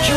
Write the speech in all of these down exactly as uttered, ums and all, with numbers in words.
You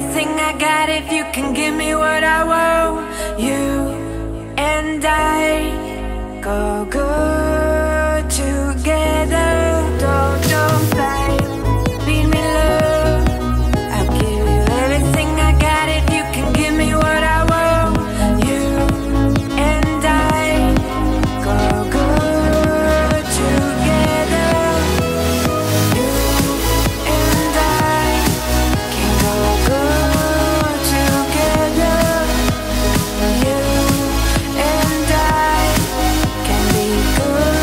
everything I got if you can give me what I want. You and I go good together. Don't, don't fight, leave me love. I'll give you everything I got if you can give me what I want. You and I go good together. You and I can go good together. You and I can be good.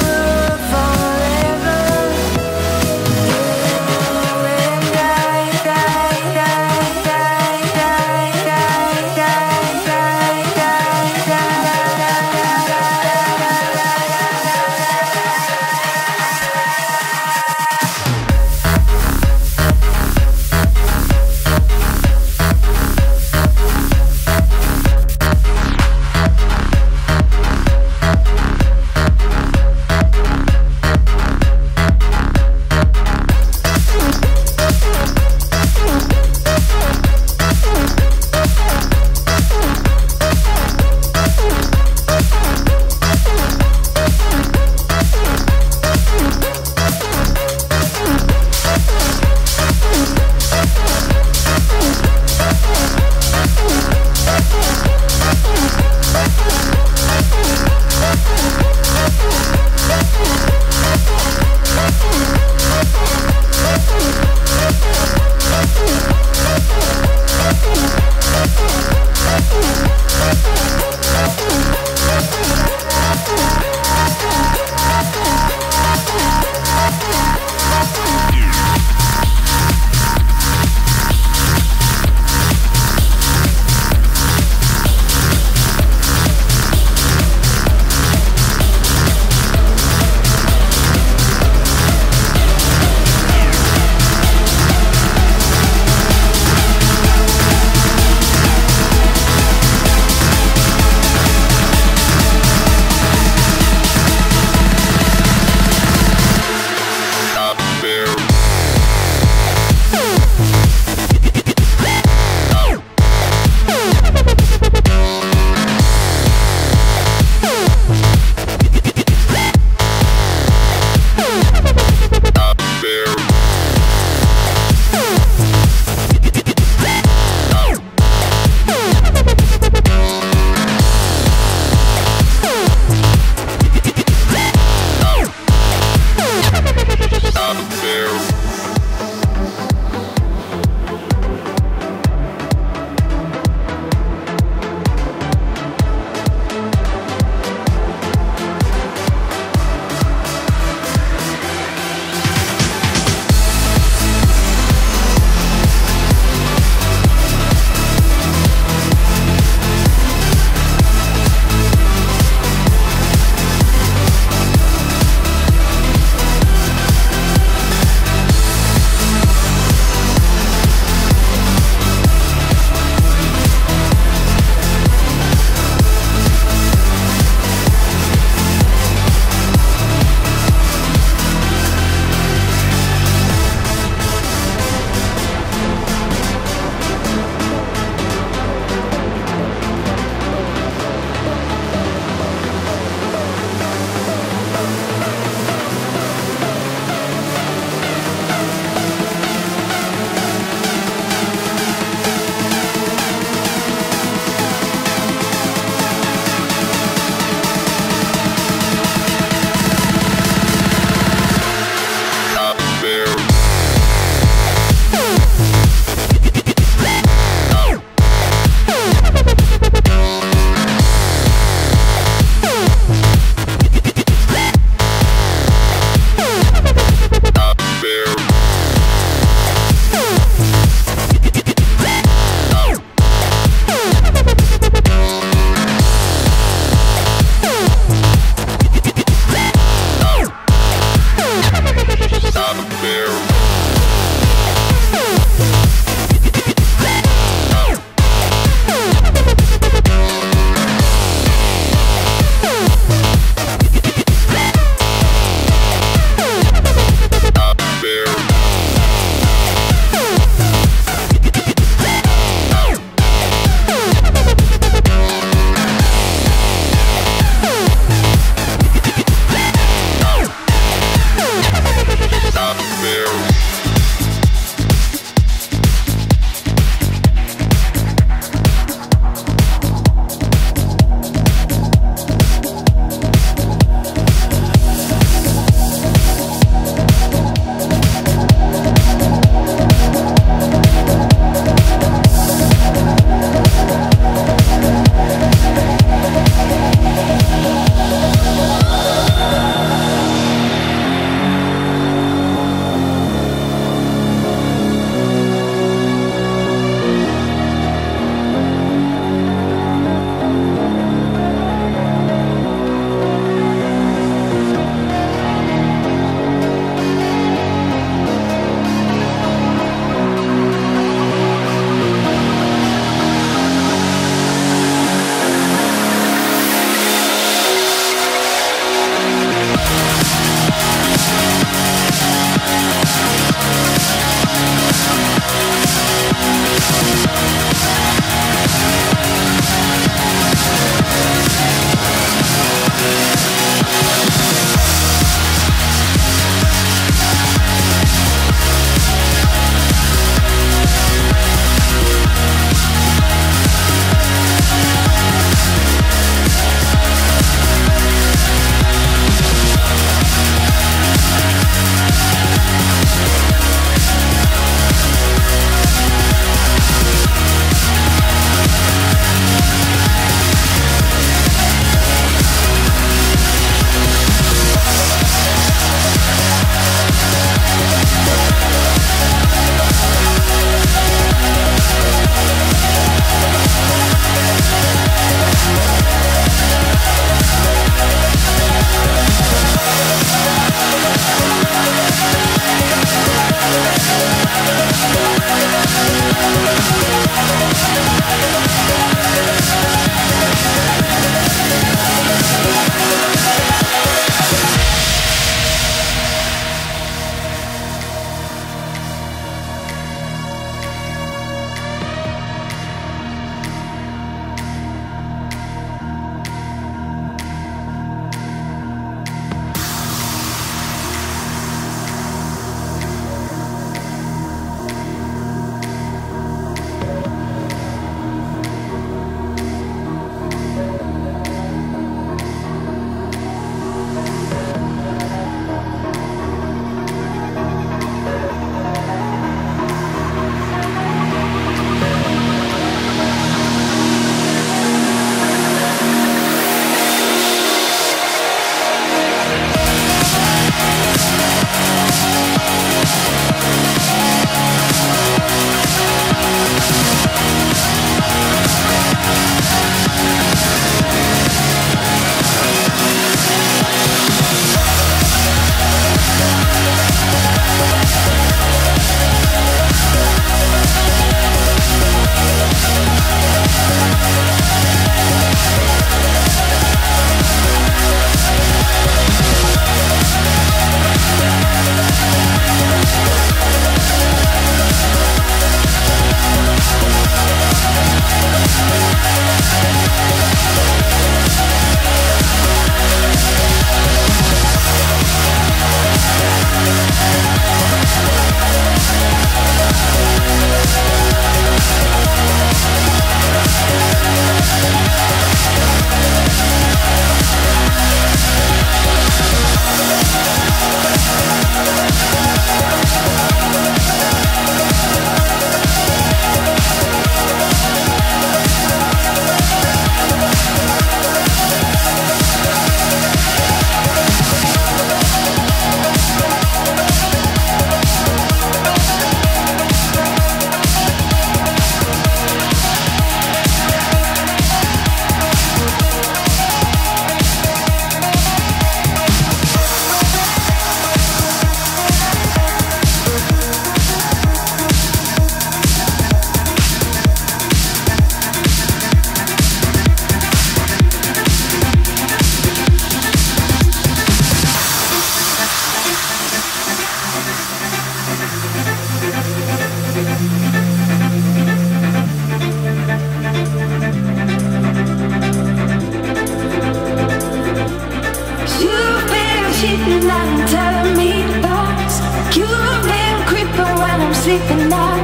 sleep at night.